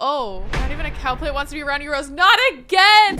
Oh, not even a cow plate wants to be around you, Rose. Not again!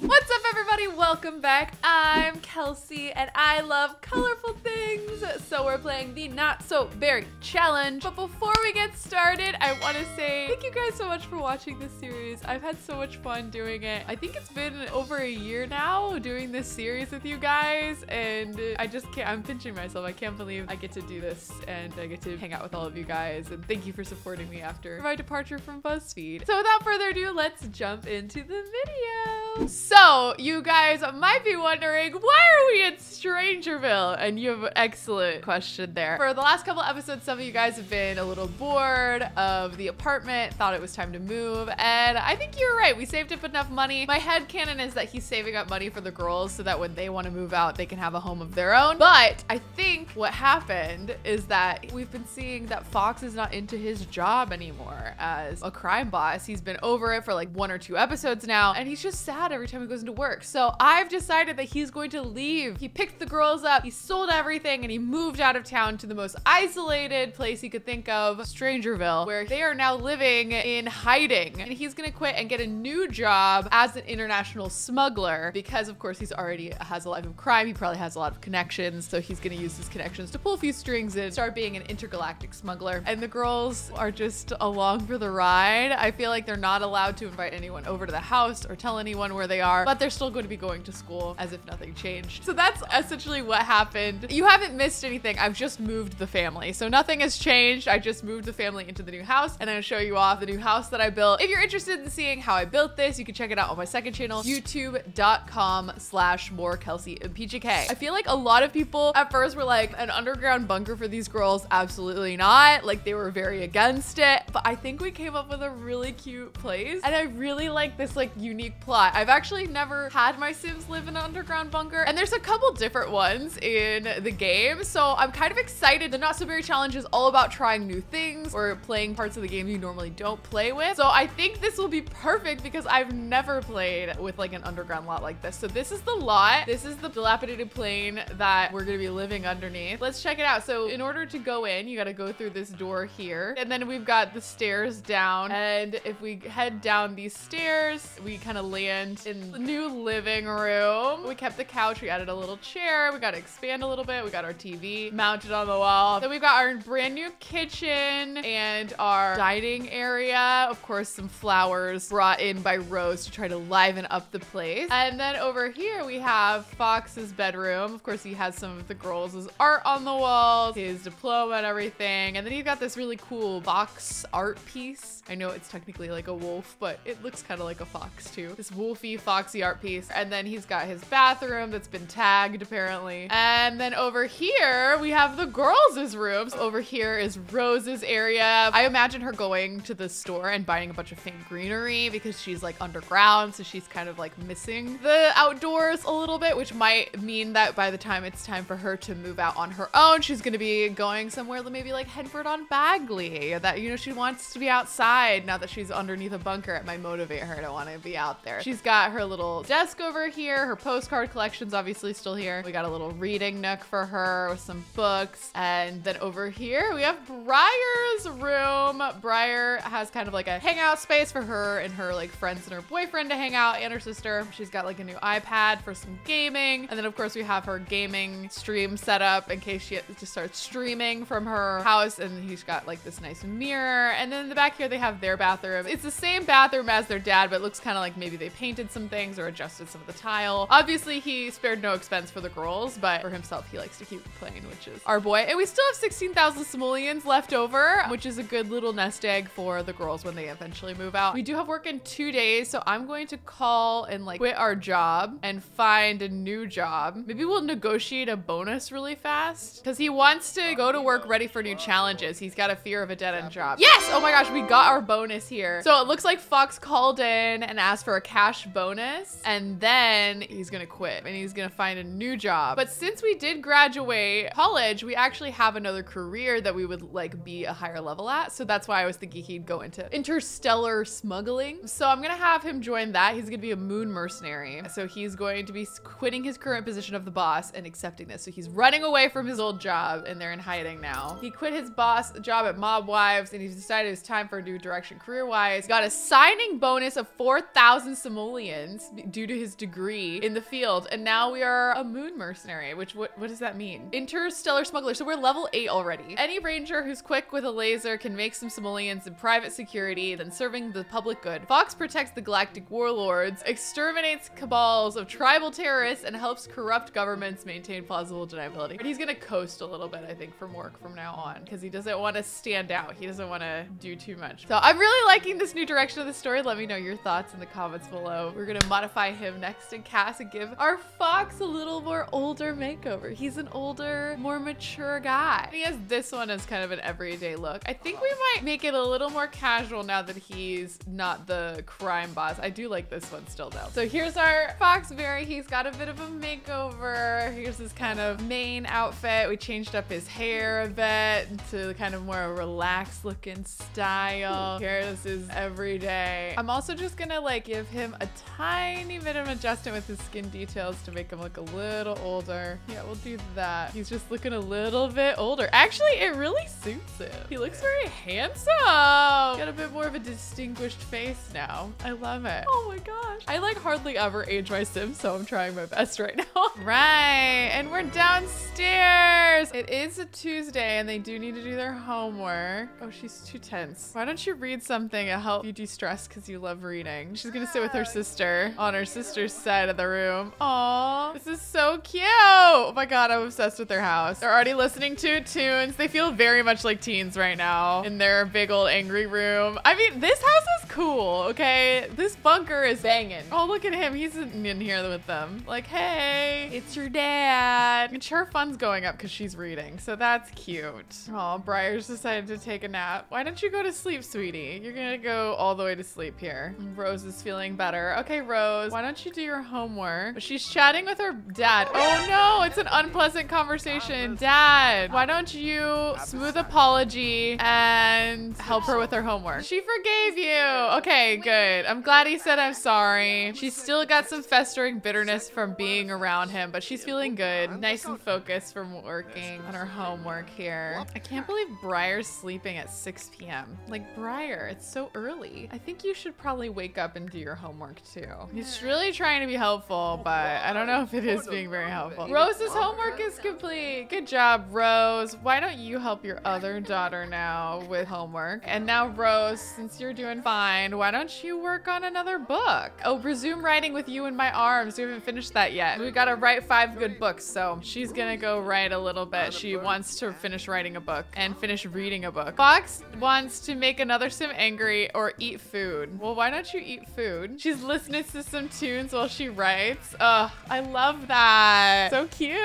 What's up, everybody? Welcome back. I'm Kelsey, and I love colorful things. So we're playing the Not So Berry Challenge. But before we get started, I want to say thank you guys so much for watching this series. I've had so much fun doing it. I think it's been over a year now doing this series with you guys, and I just can't. I'm pinching myself. I can't believe I get to do this, and I get to hang out with all of you guys. And thank you for supporting me after my departure from BuzzFeed. So without further ado, let's jump into the video. So you guys might be wondering, why are we at Strangerville? And you have an excellent question there. For the last couple episodes, some of you guys have been a little bored of the apartment, thought it was time to move, and I think you're right. We saved up enough money. My headcanon is that he's saving up money for the girls so that when they want to move out, they can have a home of their own. But I think what happened is that we've been seeing that Fox is not into his job anymore as a crime boss. He's been over it for like 1 or 2 episodes now, and he's just sad every time he goes into work. So I've decided that he's going to leave. He picked the girls up, he sold everything, and he moved out of town to the most isolated place he could think of, Strangerville, where they are now living in hiding. And he's gonna quit and get a new job as an international smuggler because, of course, he's already has a life of crime. He probably has a lot of connections, so he's gonna use his connections to pull a few strings and start being an intergalactic smuggler. And the girls are just along for the ride. I feel like they're not allowed to invite anyone over to the house or tell anyone where they are, but they're still going to be going to school as if nothing changed. So that's essentially what happened. You haven't missed anything. I've just moved the family. So nothing has changed. I just moved the family into the new house, and I'm gonna show you off the new house that I built. If you're interested in seeing how I built this, you can check it out on my second channel, youtube.com/morekelseyandpjk. I feel like a lot of people at first were like, an underground bunker for these girls? Absolutely not. Like, they were very against it, but I think we came up with a really cute place, and I really like this like unique plot. I've actually never had my Sims live in an underground bunker, and there's a couple different ones in the game, so I'm kind of excited. The Not So Berry Challenge is all about trying new things or playing parts of the game you normally don't play with, so I think this will be perfect because I've never played with like an underground lot like this. So this is the lot. This is the dilapidated plane that we're gonna be living underneath. Let's check it out. So in order to go in, you gotta go through this door here, and then we've got the stairs down, and if we head down these stairs, we kind of land in the new living room. We kept the couch, we added a little chair, we got to expand a little bit, we got our TV mounted on the wall. Then we've got our brand new kitchen and our dining area. Of course, some flowers brought in by Rose to try to liven up the place. And then over here we have Fox's bedroom. Of course, he has some of the girls' art on the walls, his diploma and everything. And then you've got this really cool fox art piece. I know it's technically like a wolf, but it looks kind of like a fox too. This wolfy, foxy art piece. And then he's got his bathroom that's been tagged apparently. And then over here we have the girls' rooms. Over here is Rose's area. I imagine her going to the store and buying a bunch of faint greenery because she's like underground, so she's kind of like missing the outdoors a little bit, which might mean that by the time it's time for her to move out on her own, she's gonna be going somewhere maybe like Henford on Bagley. That, you know, she wants to be outside now that she's underneath a bunker. It might motivate her to want to be out there. She's got her little desk over here. Her postcard collection's obviously still here. We got a little reading nook for her with some books. And then over here, we have Briar's room. Briar has kind of like a hangout space for her and her like friends and her boyfriend to hang out, and her sister. She's got like a new iPad for some gaming. And then of course we have her gaming stream set up in case she just starts streaming from her house, and he's got like this nice mirror. And then in the back here, they have their bathroom. It's the same bathroom as their dad, but it looks kind of like maybe they painted some things or adjusted some of the tile. Obviously, he spared no expense for the girls, but for himself, he likes to keep playing, which is our boy. And we still have 16,000 simoleons left over, which is a good little nest egg for the girls when they eventually move out. We do have work in 2 days, so I'm going to call and like quit our job and find a new job. Maybe we'll negotiate a bonus really fast because he wants to go to work ready for new challenges. He's got a fear of a dead-end job. Yes! Oh my gosh, we got our bonus here. So it looks like Fox called in and asked for a cash bonus, and then he's gonna quit and he's gonna find a new job. job. But since we did graduate college, we actually have another career that we would like be a higher level at. So that's why I was thinking he'd go into interstellar smuggling. So I'm gonna have him join that. He's gonna be a moon mercenary. So he's going to be quitting his current position of the boss and accepting this. So he's running away from his old job and they're in hiding now. He quit his boss job at Mob Wives and he's decided it's time for a new direction career-wise. Got a signing bonus of 4,000 simoleons due to his degree in the field. And now we are a moon mercenary, which what does that mean? Interstellar smuggler. So we're level 8 already. Any ranger who's quick with a laser can make some simoleons in private security, then serving the public good. Fox protects the galactic warlords, exterminates cabals of tribal terrorists, and helps corrupt governments maintain plausible deniability. But he's gonna coast a little bit, I think, from work from now on, because he doesn't want to stand out. He doesn't want to do too much. So I'm really liking this new direction of the story. Let me know your thoughts in the comments below. We're gonna modify him next and cast and give our Fox a little more older makeover. He's an older, more mature guy. He has this one as kind of an everyday look. I think we might make it a little more casual now that he's not the crime boss. I do like this one still though. So here's our Fox Berry. He's got a bit of a makeover. Here's his kind of main outfit. We changed up his hair a bit to kind of more relaxed looking style. Here, this is everyday. I'm also just gonna like give him a tiny bit of adjustment with his skin details to make him look a little older. Yeah, we'll do that. He's just looking a little bit older. Actually, it really suits him. He looks very handsome. Got a bit more of a distinguished face now. I love it. Oh my gosh. I like hardly ever age my Sims, so I'm trying my best right now. Right, and we're downstairs. It is a Tuesday and they do need to do their homework. Oh, she's too tense. Why don't you read something to help you de-stress because you love reading? She's gonna sit with her sister on her sister's side of the room. Aw, this is so cute. Oh my God, I'm obsessed with their house. They're already listening to tunes. They feel very much like teens right now in their big old angry room. I mean, this house is cool, okay? This bunker is banging. Oh, look at him. He's sitting in here with them. Like, hey, it's your dad. And her fun's going up because she's reading, so that's cute. Oh, Briar's decided to take a nap. Why don't you go to sleep, sweetie? You're gonna go all the way to sleep here. Rose is feeling better. Okay, Rose, why don't you do your homework? She's chatting with her dad. Oh no, it's an unpleasant conversation. Dad, why don't you smooth apology and help her with her homework? She forgave you. Okay, good. I'm glad he said I'm sorry. She's still got some festering bitterness from being around him, but she's feeling good. Nice and focused from working on her homework here. I can't believe Briar's sleeping at 6 p.m. Like, Briar, it's so early. I think you should probably wake up and do your homework too. He's really trying to be helpful, but I don't know if it is being very helpful. Rose's homework is complete. Good job, Rose. Why don't you help your other daughter now with homework? And now, Rose, since you're doing fine, why don't you work on another book? Oh, resume writing with you in my arms. We haven't finished that yet. We gotta write 5 good books, so she's gonna go write a little bit. She wants to finish writing a book and finish reading a book. Fox wants to make another sim angry or eat food. Well, why don't you eat food? She's listening to some tunes while she writes. Oh, I love that. So cute.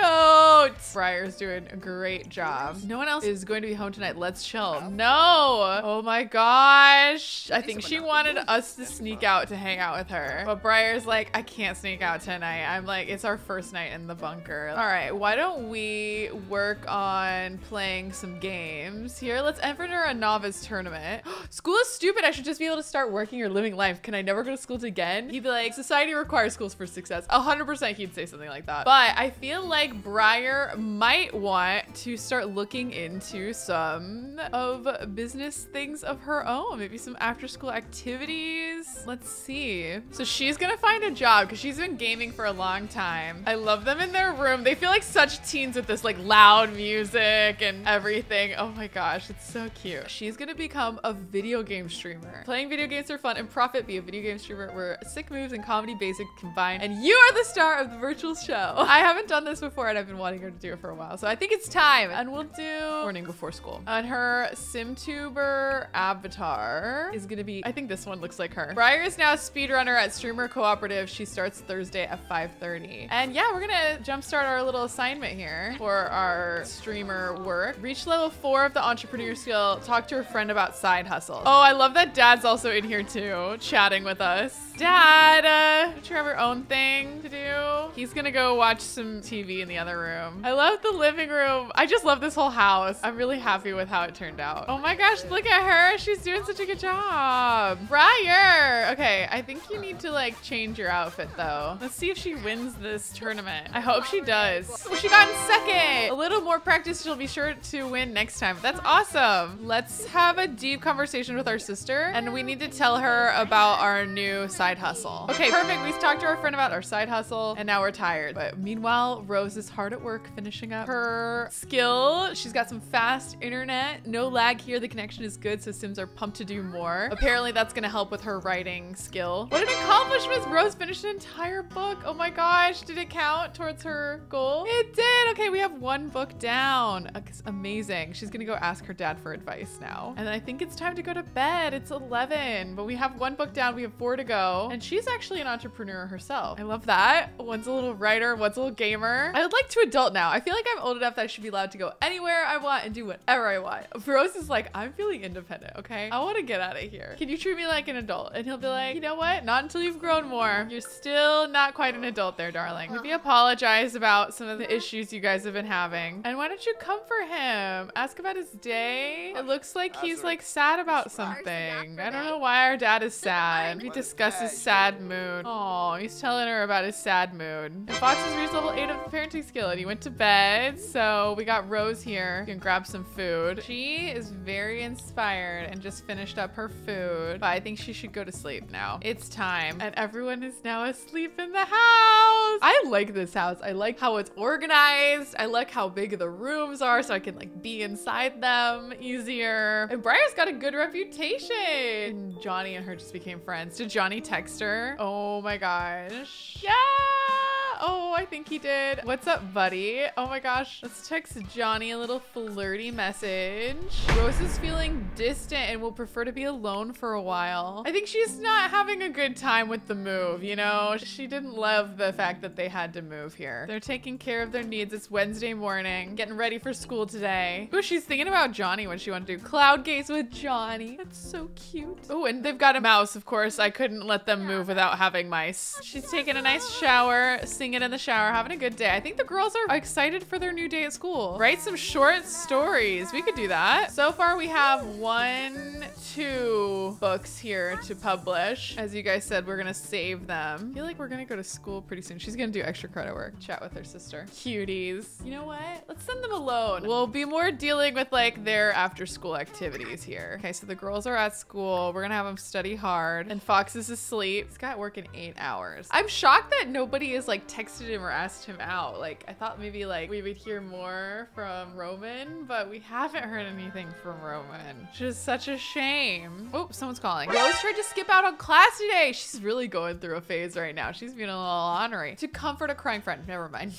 Briar's doing a great job. No one else is going to be home tonight. Let's chill. No. Oh my gosh. I think she wanted us to sneak out to hang out with her. But Briar's like, I can't sneak out tonight. I'm like, it's our first night in the bunker. All right, why don't we work on playing some games here? Let's enter a novice tournament. School is stupid. I should just be able to start working or living life. Can I never go to school again? He'd be like, society requires schools for success. 100% he'd say something like that. But I feel like Briar might want to start looking into some of business things of her own. Maybe some after school activities. Let's see. So she's gonna find a job because she's been gaming for a long time. I love them in their room. They feel like such teens with this like loud music and everything. Oh my gosh, it's so cute. She's gonna become a video game streamer. Playing video games for fun and profit. Be a video game streamer where sick moves and comedy basic combined, and you are the star of the virtual show. I haven't done this before and I've been wanting her to do it for a while, so I think it's time. And we'll do morning before school. And her SimTuber avatar is gonna be, I think this one looks like her. Briar is now a speedrunner at Streamer Cooperative. She starts Thursday at 5:30. And yeah, we're gonna jumpstart our little assignment here for our streamer work. Reach level 4 of the entrepreneur skill. Talk to a friend about side hustle. Oh, I love that dad's also in here too, chatting with us. Dad, Trevor own thing to do. He's gonna go watch some TV in the other room. I love the living room. I just love this whole house. I'm really happy with how it turned out. Oh my gosh, look at her. She's doing such a good job. Briar. Okay, I think you need to like change your outfit though. Let's see if she wins this tournament. I hope she does. Well, she got in second. A little more practice, she'll be sure to win next time. That's awesome. Let's have a deep conversation with our sister and we need to tell her about our new side hustle. Okay, perfect. We've talked to our friend about our side hustle and now we're tired. But meanwhile, Rose is hard at work finishing up her skill. She's got some fast internet. No lag here. The connection is good, so Sims are pumped to do more. Apparently that's gonna help with her writing skill. What an accomplishment! Rose finished an entire book. Oh my gosh, did it count towards her goal? It did. Okay, we have one book down. It's amazing. She's gonna go ask her dad for advice now. And I think it's time to go to bed. It's 11, but we have one book down. We have 4 to go. And she's actually an entrepreneur herself. I love that. One's a little writer, one's a little gamer. I would like to adult now. I feel like I'm old enough that I should be allowed to go anywhere I want and do whatever I want. Rose is like, I'm feeling independent, okay? I want to get out of here. Can you treat me like an adult? And he'll be like, you know what? Not until you've grown more. You're still not quite an adult there, darling. Maybe apologize about some of the issues you guys have been having. And why don't you comfort him? Ask about his day. It looks like he's like sad about something. I don't know why our dad is sad. We discuss his sad mood. Oh, he's telling her about his sad mood. And Fox has reached level 8 of the parenting skill and he went to bed. So we got Rose here. You can grab some food. She is very inspired and just finished up her food, but I think she should go to sleep now. It's time. And everyone is now asleep in the house. I like this house. I like how it's organized. I like how big the rooms are so I can like be inside them easier. And Briar's got a good reputation. And Johnny and her just became friends. Did Johnny text her? Oh my gosh. Yeah. Oh, I think he did. What's up, buddy? Oh my gosh. Let's text Johnny a little flirty message. Rose is feeling distant and will prefer to be alone for a while. I think she's not having a good time with the move, you know? She didn't love the fact that they had to move here. They're taking care of their needs. It's Wednesday morning, getting ready for school today. Oh, she's thinking about Johnny when she wanted to do cloud gaze with Johnny. That's so cute. Oh, and they've got a mouse, of course. I couldn't let them move without having mice. She's taking a nice shower, singing it in the shower, having a good day. I think the girls are excited for their new day at school. Write some short stories. We could do that. So far we have 2 books here to publish. As you guys said, we're gonna save them. I feel like we're gonna go to school pretty soon. She's gonna do extra credit work, chat with her sister. Cuties. You know what? Let's send them alone. We'll be more dealing with like their after school activities here. Okay, so the girls are at school. We're gonna have them study hard and Fox is asleep. He's got work in 8 hours. I'm shocked that nobody is like texted him or asked him out. Like I thought maybe like we would hear more from Roman, but we haven't heard anything from Roman. Which is such a shame. Oh, someone's calling. Rose tried to skip out on class today. She's really going through a phase right now. She's being a little ornery. To comfort a crying friend. Never mind.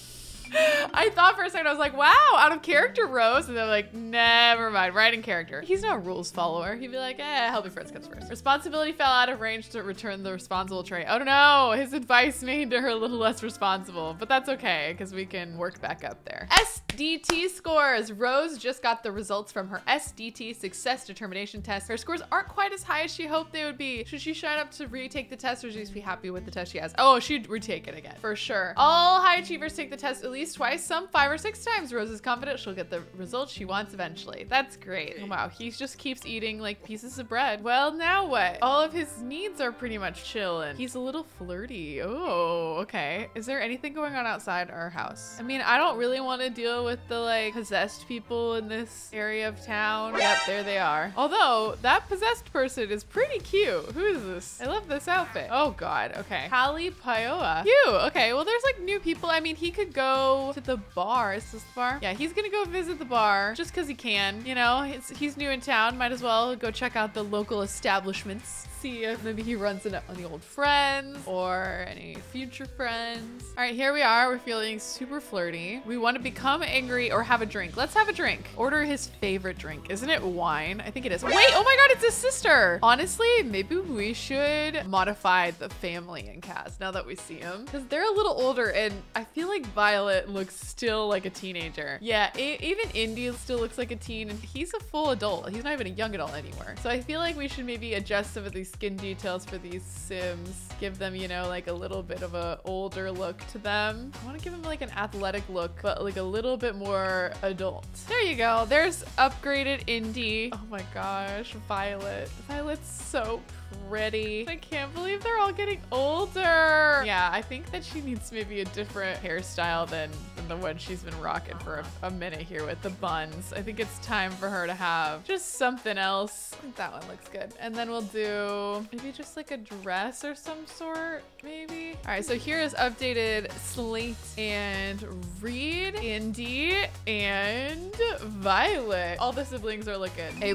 I thought for a second, I was like, wow, out of character, Rose. And they're like, never mind, right in character. He's not a rules follower. He'd be like, eh, helping friends comes first. Responsibility fell out of range to return the responsible trait. Oh no, his advice made her a little less responsible, but that's okay, because we can work back up there. SDT scores. Rose just got the results from her SDT success determination test. Her scores aren't quite as high as she hoped they would be. Should she sign up to retake the test or should she be happy with the test she has? Oh, she'd retake it again, for sure. All high achievers take the test at least twice, some 5 or 6 times. Rose is confident she'll get the results she wants eventually. That's great. Oh, wow, he just keeps eating like pieces of bread. Well, now what? All of his needs are pretty much chillin'. He's a little flirty. Oh, okay. Is there anything going on outside our house? I mean, I don't really want to deal with the like possessed people in this area of town. Yep, there they are. Although that possessed person is pretty cute. Who is this? I love this outfit. Oh God. Okay. Hallie Pioa. Cute. Okay. Well, there's like new people. I mean, he could go to the bar. Is this the bar? Yeah, he's gonna go visit the bar just because he can, you know. He's new in town, might as well go check out the local establishments, see if maybe he runs into any old friends or any future friends. All right, here we are. We're feeling super flirty. We want to become angry or have a drink. Let's have a drink. Order his favorite drink. Isn't it wine? I think it is. Wait, oh my God, it's his sister. Honestly, maybe we should modify the family in Kaz now that we see him, because they're a little older and I feel like Violet looks still like a teenager. Yeah, even India still looks like a teen and he's a full adult. He's not even a young adult anymore. So I feel like we should maybe adjust some of these skin details for these Sims. Give them, you know, like a little bit of an older look to them. I want to give them like an athletic look, but like a little bit more adult. There you go. There's upgraded Indie. Oh my gosh, Violet. Violet's so pretty. I can't believe they're all getting older. Yeah, I think that she needs maybe a different hairstyle than the one she's been rocking for a minute here with the buns. I think it's time for her to have just something else. I think that one looks good. And then we'll do maybe just like a dress or some sort, maybe. All right, so here is updated Slate and Reed, Indie, and Violet. All the siblings are looking A+.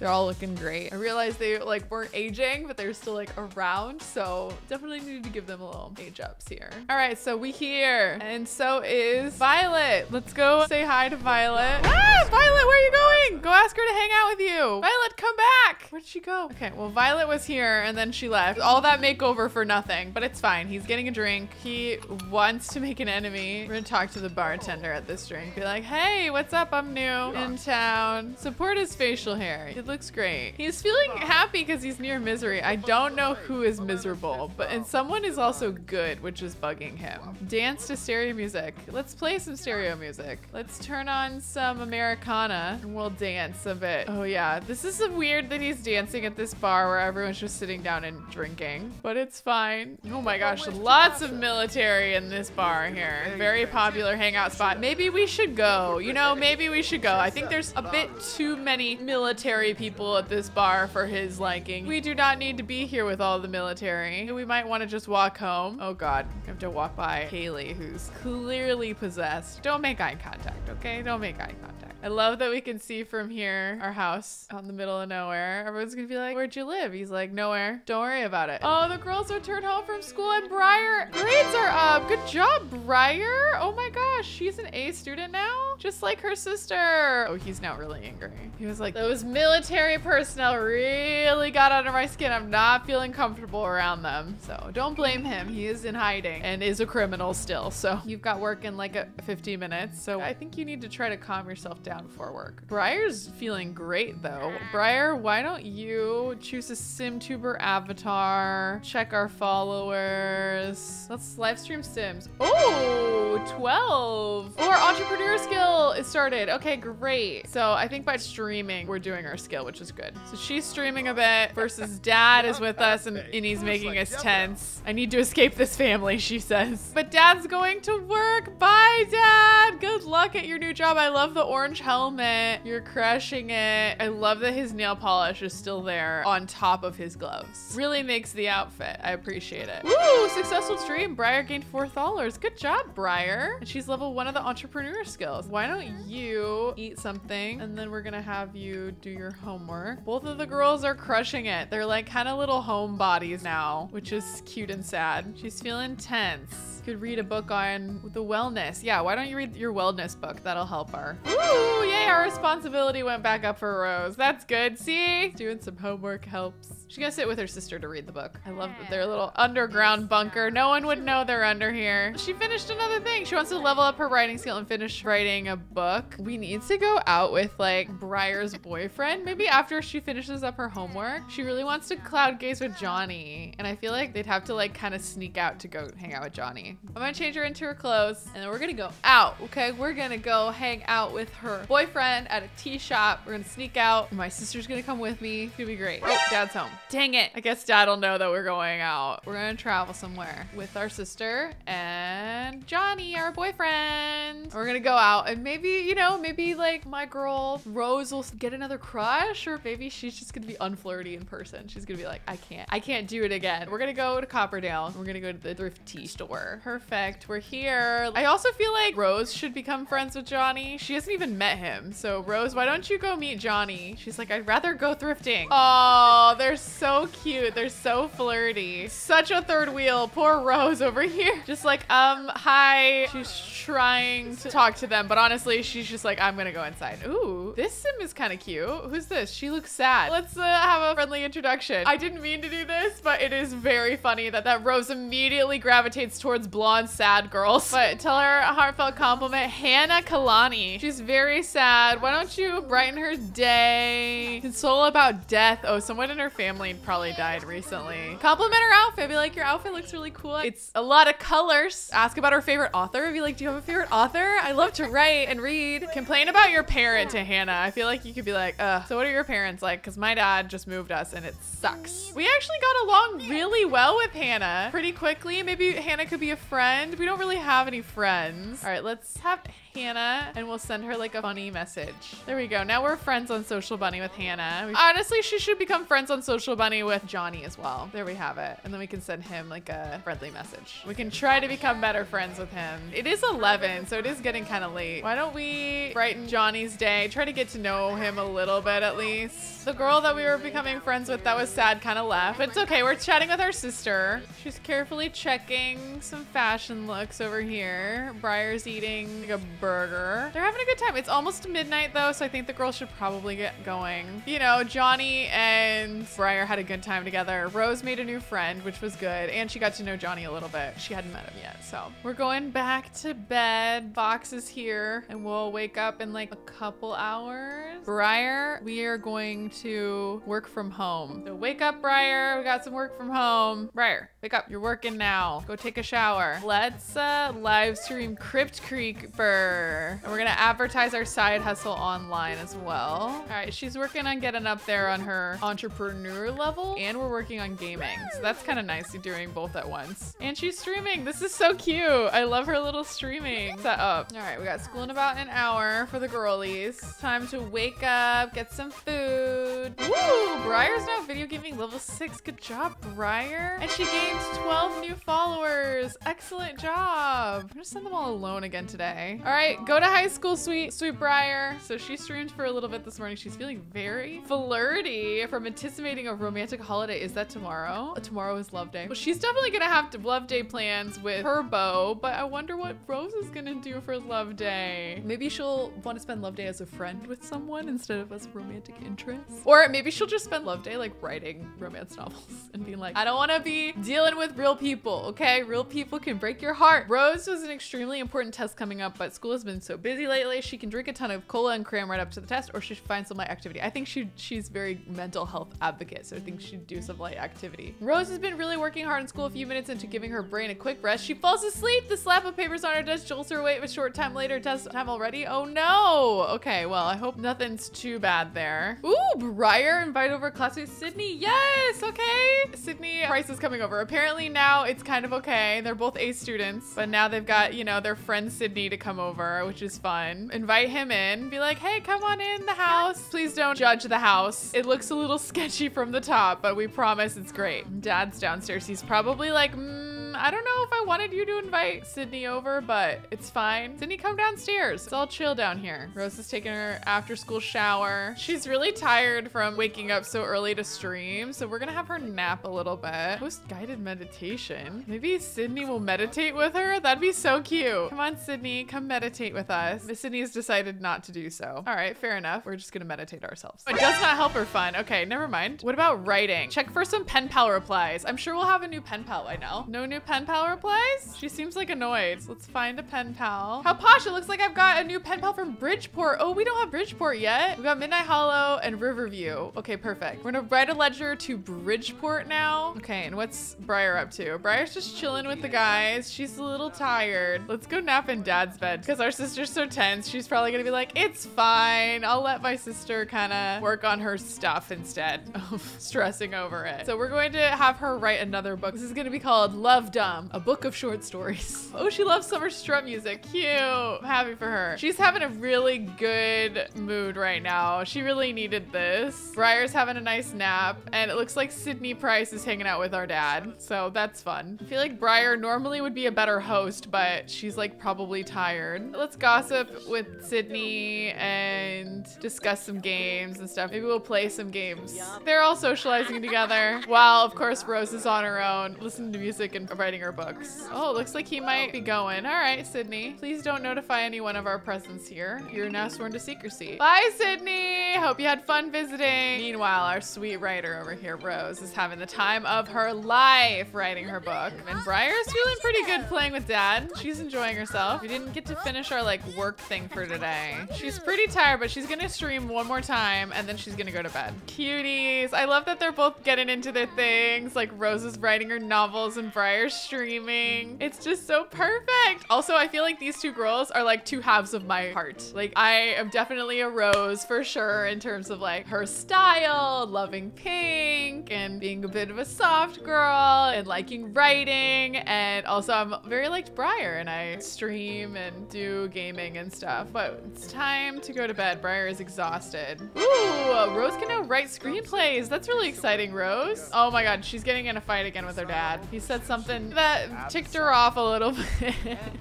They're all looking great. I realized they like weren't aging, but they're still like around. So definitely need to give them a little age ups here. All right, so we here, and so is Violet. Let's go say hi to Violet. Ah, Violet, where are you going? Go ask her to hang out with you. Violet, come back. Where'd she go? Okay, well, Violet was here and then she left. All that makeover for nothing, but it's fine. He's getting a drink. He wants to make an enemy. We're gonna talk to the bartender at this drink. Be like, hey, what's up? I'm new in town. Support his facial hair. It looks great. He's feeling happy because he's near misery. I don't know who is miserable, but and someone is also good, which is bugging him. Dance to stereo music. Let's play some stereo music. Let's turn on some Americana and we'll dance a bit. Oh yeah, this is weird that he's dancing at this bar where everyone's just sitting down and drinking, but it's fine. Oh my gosh, lots of military in this bar here. Very popular hangout spot. Maybe we should go, you know, maybe we should go. I think there's a bit too many military people at this bar for his liking. We do not need to be here with all the military. We might want to just walk home. Oh God, I have to walk by Haley, who's clearly possessed. Don't make eye contact, okay? Don't make eye contact. I love that we can see from here our house out in the middle of nowhere. Everyone's gonna be like, where'd you live? He's like, nowhere. Don't worry about it. Oh, the girls returned home from school and Briar grades are up. Good job, Briar. Oh my gosh, she's an A student now, just like her sister. Oh, he's now really angry. He was like, those military personnel really got under my skin. I'm not feeling comfortable around them. So don't blame him. He is in hiding and is a criminal still. So you've got work in like 15 minutes. So I think you need to try to calm yourself down before work. Briar's feeling great though. Briar, why don't you choose a SimTuber avatar? Check our followers. Let's live stream Sims. Oh, 12. Or entrepreneur skill is started. Okay, great. So I think by streaming, we're doing our skill, which is good. So she's streaming a bit versus dad is with us and he's making us tense. I need to escape this family, she says. But dad's going to work. Bye, dad. Good luck at your new job. I love the orange helmet. You're crushing it. I love that his nail polish is still there on top of his gloves. Really makes the outfit. I appreciate it. Woo, successful stream. Briar gained $4. Good job, Briar. And she's level 1 of the entrepreneur skills. Why don't you eat something and then we're gonna have you do your homework. Both of the girls are crushing it. They're like kind of little homebodies now, which is cute and sad. She's feeling tense. Could read a book on the wellness. Yeah, why don't you read your wellness book? That'll help her. Ooh, yay, our responsibility went back up for Rose. That's good, see? Doing some homework helps. She's gonna sit with her sister to read the book. I love their little underground bunker. No one would know they're under here. She finished another thing. She wants to level up her writing skill and finish writing a book. We need to go out with like Briar's boyfriend. Maybe after she finishes up her homework, she really wants to cloud gaze with Johnny. And I feel like they'd have to like kind of sneak out to go hang out with Johnny. I'm gonna change her into her clothes and then we're gonna go out, okay? We're gonna go hang out with her boyfriend at a tea shop. We're gonna sneak out. My sister's gonna come with me. It's gonna be great. Oh, dad's home. Dang it. I guess dad'll know that we're going out. We're gonna travel somewhere with our sister and Johnny, our boyfriend. We're gonna go out and maybe, you know, maybe like my girl Rose will get another crush, or maybe she's just gonna be unflirty in person. She's gonna be like, I can't do it again. We're gonna go to Copperdale. We're gonna go to the thrifty store. Perfect, we're here. I also feel like Rose should become friends with Johnny. She hasn't even met him. So Rose, why don't you go meet Johnny? She's like, I'd rather go thrifting. Oh, they're so cute. They're so flirty. Such a third wheel. Poor Rose over here. Just like, hi. She's trying to talk to them, but honestly, she's just like, I'm gonna go inside. Ooh, this Sim is kind of cute. Who's this? She looks sad. Let's have a friendly introduction. I didn't mean to do this, but it is very funny that Rose immediately gravitates towards blonde, sad girls. But tell her a heartfelt compliment. Hannah Kalani. She's very sad. Why don't you brighten her day? Console about death. Oh, someone in her family family probably died recently. Compliment her outfit. Be like, your outfit looks really cool. It's a lot of colors. Ask about her favorite author. Be like, do you have a favorite author? I love to write and read. Complain about your parent to Hannah. I feel like you could be like, ugh, so what are your parents like? Because my dad just moved us and it sucks. We actually got along really well with Hannah pretty quickly. Maybe Hannah could be a friend. We don't really have any friends. All right, let's have Hannah and we'll send her like a funny message. There we go. Now we're friends on Social Bunny with Hannah. Honestly, she should become friends on Social Bunny with Johnny as well. There we have it. And then we can send him like a friendly message. We can try to become better friends with him. It is 11, so it is getting kind of late. Why don't we brighten Johnny's day? Try to get to know him a little bit at least. The girl that we were becoming friends with that was sad kind of left, but it's okay. We're chatting with our sister. She's carefully checking some fashion looks over here. Briar's eating like a burger. They're having a good time. It's almost midnight though, so I think the girl should probably get going. You know, Johnny and Briar had a good time together. Rose made a new friend, which was good, and she got to know Johnny a little bit. She hadn't met him yet, so we're going back to bed. Fox is here, and we'll wake up in like a couple hours. Briar, we are going to work from home. So wake up, Briar. We got some work from home. Briar, wake up. You're working now. Go take a shower. Let's live stream Crypt Creek Burr, and we're gonna advertise our side hustle online as well. All right, she's working on getting up there on her entrepreneur level, and we're working on gaming. So that's kind of nice, doing both at once. And she's streaming. This is so cute. I love her little streaming setup. All right, we got school in about an hour for the girlies. Time to wake up, get some food. Woo! Briar's now video gaming level 6. Good job, Briar. And she gained 12 new followers. Excellent job. I'm gonna send them all alone again today. All right, go to high school, sweet Briar. So she streamed for a little bit this morning. She's feeling very flirty from anticipating a romantic holiday. Is that tomorrow? Tomorrow is love day. Well, she's definitely gonna have to love day plans with her beau, but I wonder what Rose is gonna do for love day. Maybe she'll want to spend love day as a friend with someone instead of as a romantic interest. Or maybe she'll just spend love day like writing romance novels and being like, I don't want to be dealing with real people, okay? Real people can break your heart. Rose has an extremely important test coming up, but school has been so busy lately. She can drink a ton of cola and cram right up to the test, or she should find some light activity. I think she's very mental health advocate, so I think she'd do some light activity. Rose has been really working hard in school. A few minutes into giving her brain a quick rest, she falls asleep. The slap of papers on her desk jolts her awake. A short time later, test time already. Oh no. Okay, well, I hope nothing's too bad there. Ooh, Briar invite over classmate Sydney. Yes, okay. Sydney Price is coming over. Apparently now it's kind of okay. They're both A students, but now they've got, you know, their friend Sydney to come over, which is fun. Invite him in. Be like, hey, come on in the house. Please don't judge the house. It looks a little sketchy from the top, but we promise it's great. Dad's downstairs. He's probably like, I don't know if I wanted you to invite Sydney over, but it's fine. Sydney, come downstairs. It's all chill down here. Rose is taking her after school shower. She's really tired from waking up so early to stream, so we're gonna have her nap a little bit. Post guided meditation. Maybe Sydney will meditate with her. That'd be so cute. Come on, Sydney, come meditate with us. Miss Sydney's decided not to do so. All right, fair enough. We're just gonna meditate ourselves. It does not help her fun. Okay, never mind. What about writing? Check for some pen pal replies. I'm sure we'll have a new pen pal by now. No new pen pal replies? She seems like annoyed. So let's find a pen pal. How posh, it looks like I've got a new pen pal from Bridgeport. Oh, we don't have Bridgeport yet. We got Midnight Hollow and Riverview. Okay, perfect. We're gonna write a ledger to Bridgeport now. Okay, and what's Briar up to? Briar's just chilling with the guys. She's a little tired. Let's go nap in Dad's bed because our sister's so tense. She's probably gonna be like, it's fine. I'll let my sister kind of work on her stuff instead of stressing over it. So we're going to have her write another book. This is gonna be called Love Dumb, a book of short stories. Oh, she loves summer strum music. Cute. I'm happy for her. She's having a really good mood right now. She really needed this. Briar's having a nice nap, and it looks like Sydney Price is hanging out with our dad. So that's fun. I feel like Briar normally would be a better host, but she's like probably tired. Let's gossip with Sydney and discuss some games and stuff. Maybe we'll play some games. They're all socializing together. While, of course, Rose is on her own, listening to music and writing writing her books. Oh, looks like he might be going. All right, Sydney. Please don't notify anyone of our presence here. You're now sworn to secrecy. Bye, Sydney. Hope you had fun visiting. Meanwhile, our sweet writer over here, Rose, is having the time of her life writing her book. And Briar's feeling pretty good playing with Dad. She's enjoying herself. We didn't get to finish our like work thing for today. She's pretty tired, but she's gonna stream one more time and then she's gonna go to bed. Cuties. I love that they're both getting into their things. Like Rose is writing her novels and Briar's streaming. It's just so perfect. Also, I feel like these two girls are like two halves of my heart. Like I am definitely a Rose for sure in terms of like her style, loving pink and being a bit of a soft girl and liking writing. And also I'm very like Briar and I stream and do gaming and stuff, but it's time to go to bed. Briar is exhausted. Ooh, Rose can now write screenplays. That's really exciting, Rose. Oh my God, she's getting in a fight again with her dad. He said something that ticked her off a little bit.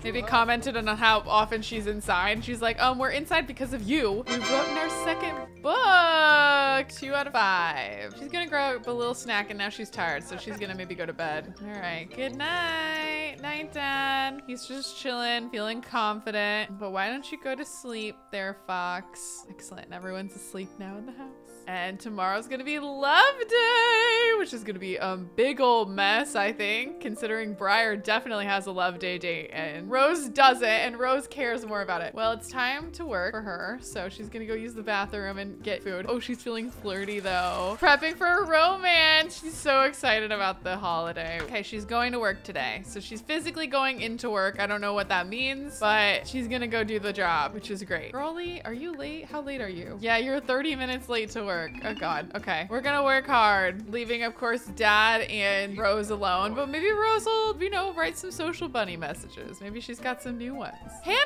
Maybe commented on how often she's inside. She's like, we're inside because of you. We wrote in our second book, 2 out of 5. She's gonna grab a little snack and now she's tired, so she's gonna maybe go to bed. All right, good night. Night, Dad. He's just chilling, feeling confident. But why don't you go to sleep there, Fox? Excellent, everyone's asleep now in the house. And tomorrow's gonna be Love Day, which is gonna be a big old mess, I think, considering Briar definitely has a Love Day date and Rose doesn't, and Rose cares more about it. Well, it's time to work for her, so she's gonna go use the bathroom and get food. Oh, she's feeling flirty though. Prepping for a romance. She's so excited about the holiday. Okay, she's going to work today. So she's physically going into work. I don't know what that means, but she's gonna go do the job, which is great. Girlie, are you late? How late are you? Yeah, you're 30 minutes late to work. Oh God. Okay. We're gonna work hard. Leaving, of course, Dad and Rose alone, but maybe Rose will, you know, write some Social Bunny messages. Maybe she's got some new ones. Hannah!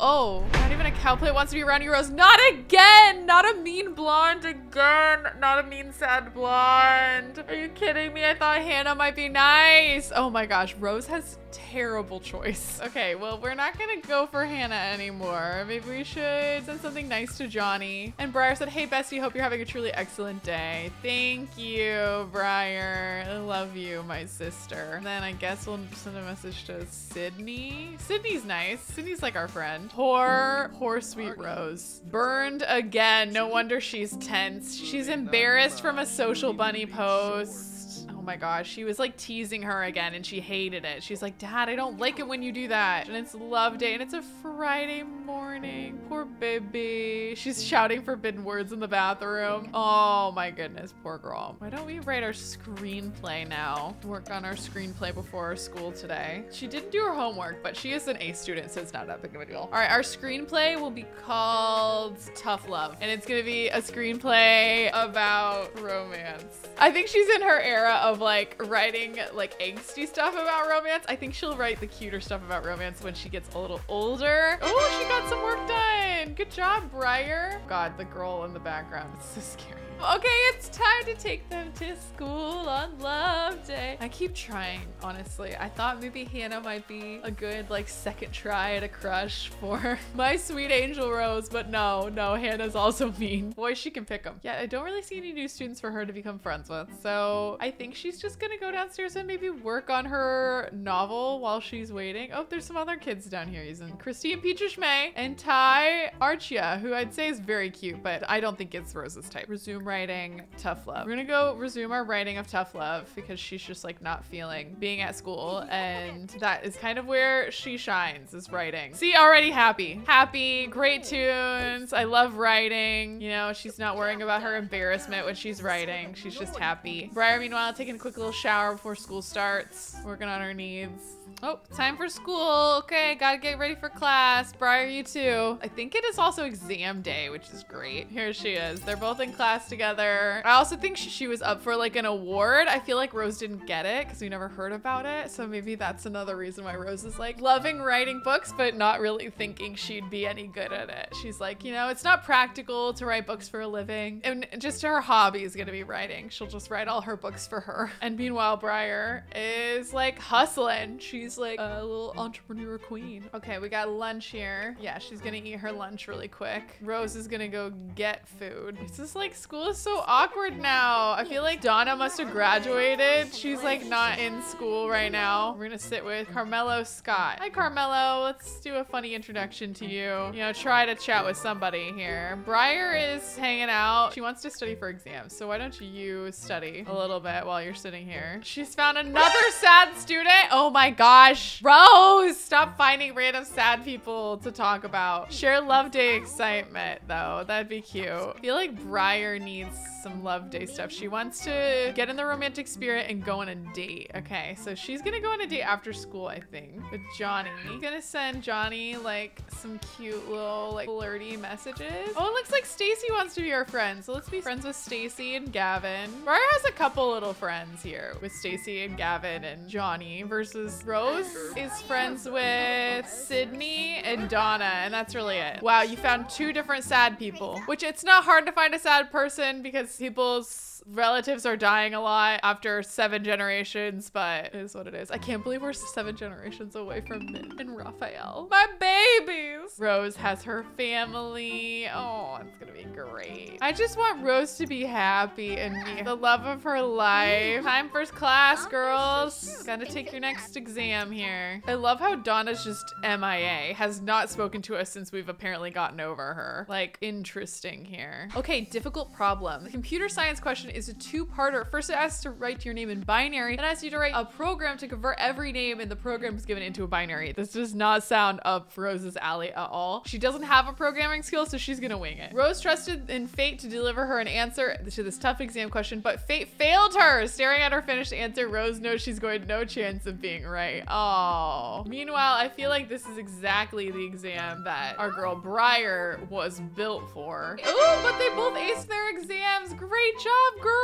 Oh, not even a cowplate wants to be around you, Rose. Not again! Not a mean blonde again. Not a mean sad blonde. Are you kidding me? I thought Hannah might be nice. Oh my gosh. Rose has terrible choice. Okay, well, we're not gonna go for Hannah anymore. Maybe we should send something nice to Johnny. And Briar said, hey, bestie, hope you're having a truly excellent day. Thank you, Briar. I love you, my sister. And then I guess we'll send a message to Sydney. Sydney's nice. Sydney's like our friend. Poor sweet Rose. Burned again. No wonder she's tense. She's embarrassed from a Social Bunny post. Oh my gosh, she was like teasing her again and she hated it. She's like, Dad, I don't like it when you do that. And it's Love Day and it's a Friday morning. Poor baby. She's shouting forbidden words in the bathroom. Oh my goodness, poor girl. Why don't we write our screenplay now? Work on our screenplay before our school today. She didn't do her homework, but she is an A student, so it's not that big of a deal. All right, our screenplay will be called Tough Love. And it's gonna be a screenplay about romance. I think she's in her era of like writing like angsty stuff about romance. I think she'll write the cuter stuff about romance when she gets a little older. Oh, she got some work done. Good job, Briar. God, the girl in the background is so scary. Okay, it's time to take them to school on Love Day. I keep trying, honestly. I thought maybe Hannah might be a good like second try at a crush for my sweet angel Rose, but no, Hannah's also mean. Boy, she can pick them. Yeah, I don't really see any new students for her to become friends with. So I think she's just gonna go downstairs and maybe work on her novel while she's waiting. Oh, there's some other kids down here using Christine Petrishmay and Ty Archia, who I'd say is very cute, but I don't think it's Rose's type. Resume writing Tough Love. We're gonna go resume our writing of Tough Love because she's just like not feeling being at school, and that is kind of where she shines, is writing. See, already happy, great tunes. I love writing. You know, she's not worrying about her embarrassment when she's writing. She's just happy. Briar, meanwhile, taking a quick little shower before school starts, working on her needs. Oh, time for school. Okay, gotta get ready for class. Briar, you too. I think it is also exam day, which is great. Here she is. They're both in class together. I also think she was up for like an award. I feel like Rose didn't get it because we never heard about it. So maybe that's another reason why Rose is like loving writing books, but not really thinking she'd be any good at it. She's like, you know, it's not practical to write books for a living. And just her hobby is going to be writing. She'll just write all her books for her. And meanwhile, Briar is like hustling. She She's like a little entrepreneur queen. Okay, we got lunch here. Yeah, she's gonna eat her lunch really quick. Rose is gonna go get food. It's just like school is so awkward now. I feel like Donna must have graduated. She's like not in school right now. We're gonna sit with Carmelo Scott. Hi, Carmelo. Let's do a funny introduction to you. You know, try to chat with somebody here. Briar is hanging out. She wants to study for exams, so why don't you study a little bit while you're sitting here? She's found another sad student. Oh my gosh. Rose, stop finding random sad people to talk about. Share love day excitement, though. That'd be cute. I feel like Briar needs some love day stuff. She wants to get in the romantic spirit and go on a date. Okay, so she's gonna go on a date after school, I think, with Johnny. I'm gonna send Johnny like some cute little like flirty messages. Oh, it looks like Stacy wants to be our friend, so let's be friends with Stacy and Gavin. Briar has a couple little friends here with Stacy and Gavin and Johnny, versus Rose is friends with Sydney and Donna, and that's really it. Wow, you found two different sad people, which it's not hard to find a sad person because people's relatives are dying a lot after 7 generations, but it is what it is. I can't believe we're 7 generations away from Min and Raphael. My babies! Rose has her family. Oh, it's gonna be great. I just want Rose to be happy and meet the love of her life. Time for class, girls. Gotta take your next exam here. I love how Donna's just MIA, has not spoken to us since we've apparently gotten over her. Like, interesting here. Okay, difficult problem. The computer science question is a two-parter. First, it asks to write your name in binary, and asks you to write a program to convert every name, and the program is given into a binary. This does not sound up Rose's alley at all. She doesn't have a programming skill, so she's gonna wing it. Rose trusted in fate to deliver her an answer to this tough exam question, but fate failed her. Staring at her finished answer, Rose knows she's going no chance of being right. Oh. Meanwhile, I feel like this is exactly the exam that our girl Briar was built for. Oh, but they both aced their exams. Great job, girls.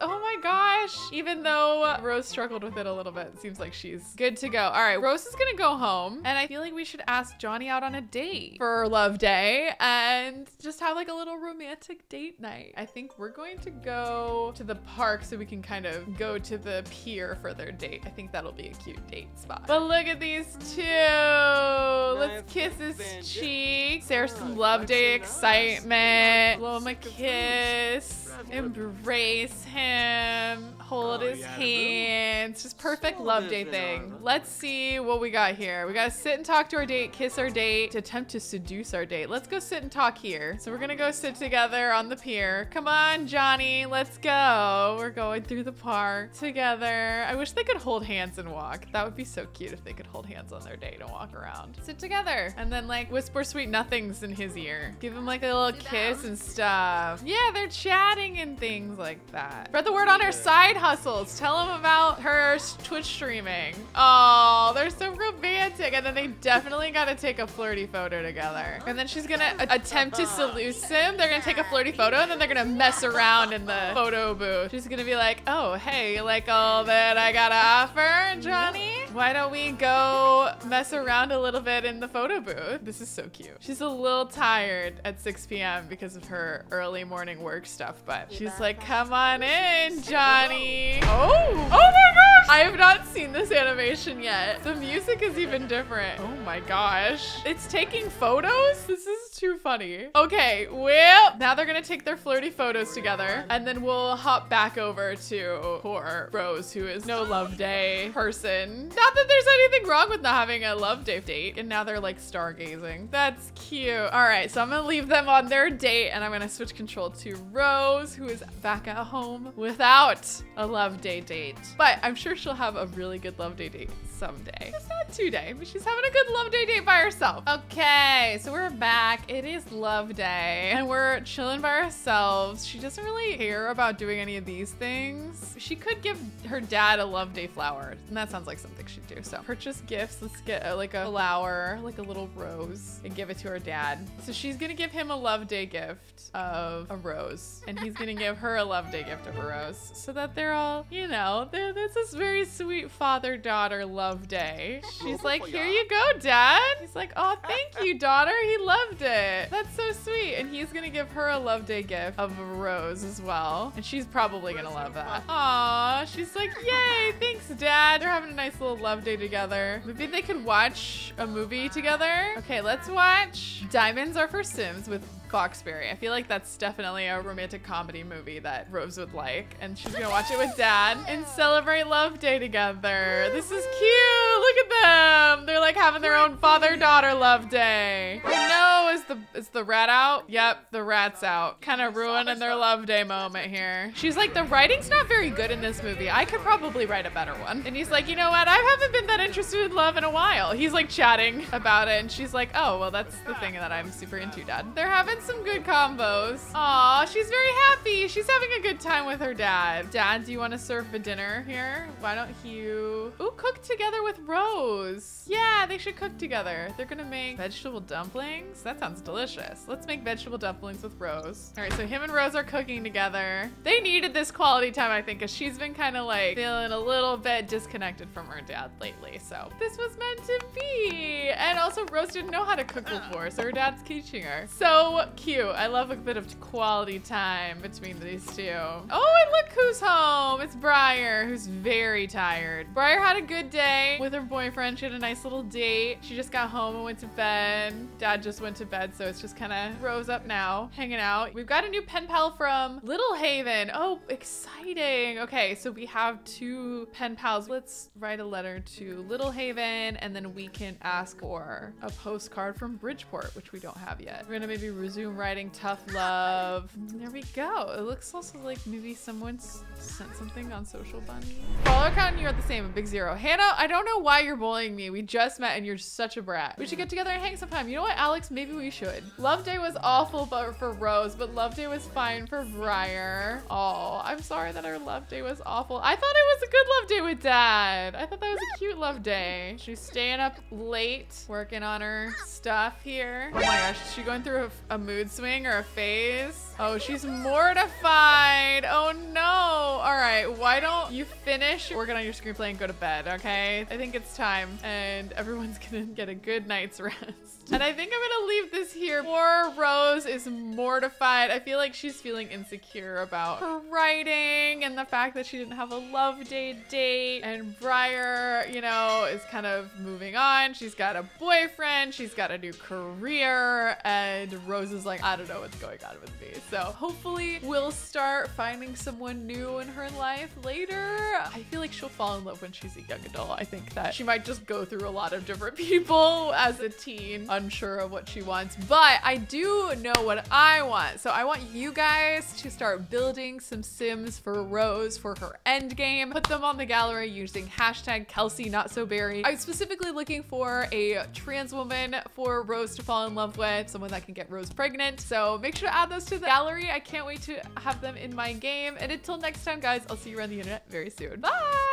Oh my gosh. Even though Rose struggled with it a little bit, it seems like she's good to go. All right, Rose is gonna go home, and I feel like we should ask Johnny out on a date for love day and just have like a little romantic date night. I think we're going to go to the park so we can kind of go to the pier for their date. I think that'll be a cute date spot. But look at these two. Let's kiss his cheeks. There's some love day excitement. Blow him a kiss. Embrace him, hold his hands. Just perfect love day thing. Let's see what we got here. We gotta sit and talk to our date, kiss our date, to attempt to seduce our date. Let's go sit and talk here. So we're gonna go sit together on the pier. Come on, Johnny, let's go. We're going through the park together. I wish they could hold hands and walk. That would be so cute if they could hold hands on their date and walk around. Sit together and then like whisper sweet nothings in his ear. Give him like a little kiss and stuff. Yeah, they're chatting and things like that. Spread the word on her side hustles. Tell them about her Twitch streaming. Oh, they're so romantic. And then they definitely gotta take a flirty photo together. And then she's gonna attempt to seduce him. They're gonna take a flirty photo and then they're gonna mess around in the photo booth. She's gonna be like, oh, hey, you like all that I gotta offer, Johnny? Why don't we go mess around a little bit in the photo booth? This is so cute. She's a little tired at 6 p.m. because of her early morning work stuff, but she's like, come on in, Johnny. Oh, oh my gosh. I have not seen this animation yet. The music is even different. Oh my gosh. It's taking photos? This is too funny. Okay, well, now they're gonna take their flirty photos together and then we'll hop back over to poor Rose, who is no love day person. Not that there's anything wrong with not having a love day date. And now they're like stargazing. That's cute. All right, so I'm gonna leave them on their date and I'm gonna switch control to Rose, who is back at home without a love day date. But I'm sure she'll have a really good love day date someday. It's not today, but she's having a good love day date by herself. Okay, so we're back. It is love day and we're chilling by ourselves. She doesn't really care about doing any of these things. She could give her dad a love day flower, and that sounds like something she'd do. So purchase gifts. Let's get like a flower, like a little rose, and give it to her dad. So she's gonna give him a love day gift of a rose, and he's gonna give her a love day gift of a rose, so that they're all, you know, this is very sweet father-daughter love day. She's like, here you go, dad. He's like, oh, thank you, daughter. He loved it. That's so sweet. and he's gonna give her a love day gift of a rose as well. And she's probably gonna love that. Aw, she's like, yay, thanks, Dad. They're having a nice little love day together. Maybe they could watch a movie together. Okay, let's watch Diamonds Are for Sims with Foxberry. I feel like that's definitely a romantic comedy movie that Rose would like, and she's gonna watch it with Dad and celebrate Love Day together. This is cute. Look at them. They're like having their own father-daughter Love Day. No, is the rat out? Yep, the rat's out. Kind of ruining their Love Day moment here. She's like, the writing's not very good in this movie. I could probably write a better one. And he's like, you know what? I haven't been that interested in love in a while. He's like chatting about it, and she's like, oh, well, that's the thing that I'm super into, Dad. They're having some good combos. Aw, she's very happy. She's having a good time with her dad. Dad, do you want to serve a dinner here? Why don't you... Ooh, cook together with Rose. Yeah, they should cook together. They're gonna make vegetable dumplings. That sounds delicious. Let's make vegetable dumplings with Rose. All right, so him and Rose are cooking together. They needed this quality time, I think, because she's been kind of like feeling a little bit disconnected from her dad lately. So this was meant to be. And also Rose didn't know how to cook before, so her dad's teaching her. So cute. I love a bit of quality time between these two. Oh, and look who's home. It's Briar, who's very tired. Briar had a good day with her boyfriend. She had a nice little date. She just got home and went to bed. Dad just went to bed, so it's just kind of Rose up now, hanging out. We've got a new pen pal from Little Haven. Oh, exciting. Okay, so we have two pen pals. Let's write a letter to Little Haven, and then we can ask for a postcard from Bridgeport, which we don't have yet. We're gonna maybe resume writing tough love. There we go. It looks also like maybe someone sent something on Social Bunny. Follower count and you are the same, a big zero. Hannah, I don't know why you're bullying me. We just met and you're such a brat. We should get together and hang sometime. You know what, Alex? Maybe we should. Love Day was awful for Rose, but Love Day was fine for Briar. Oh, I'm sorry that her Love Day was awful. I thought it was a good Love Day with Dad. I thought that was a cute Love Day. She's staying up late, working on her stuff here. Oh my gosh, is she going through a mood swing or a phase? Oh, she's mortified. Oh no. All right, why don't you finish working on your screenplay and go to bed, okay? I think it's time and everyone's gonna get a good night's rest. And I think I'm gonna leave this here. Poor Rose is mortified. I feel like she's feeling insecure about her writing and the fact that she didn't have a Love Day date. And Briar, you know, is kind of moving on. She's got a boyfriend, she's got a new career, and Rose is like, I don't know what's going on with me. So hopefully we'll start finding someone new in her life later. I feel like she'll fall in love when she's a young adult. I think that she might just go through a lot of different people as a teen, unsure of what she wants, but I do know what I want. So I want you guys to start building some Sims for Rose for her end game. Put them on the gallery using hashtag Kelsey Not So Berry. I'm specifically looking for a trans woman for Rose to fall in love with, someone that can get Rose pregnant. So make sure to add those to the gallery. I can't wait to have them in my game. And until next time, guys, I'll see you around the internet very soon. Bye!